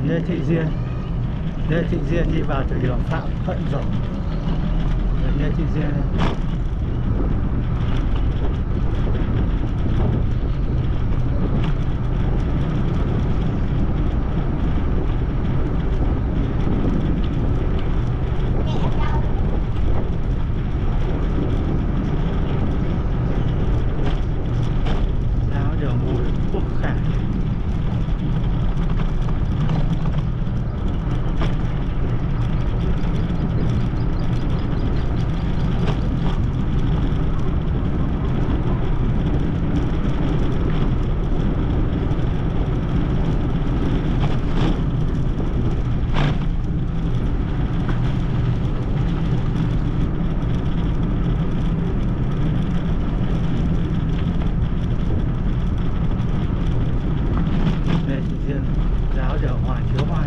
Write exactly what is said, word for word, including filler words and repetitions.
đường Lê Thị Riêng. Lê Thị Riêng đi vào từ đường Phạm Thuận Dầu. Đường Lê Thị Riêng này. Giáo điều hòa thiếu hoa.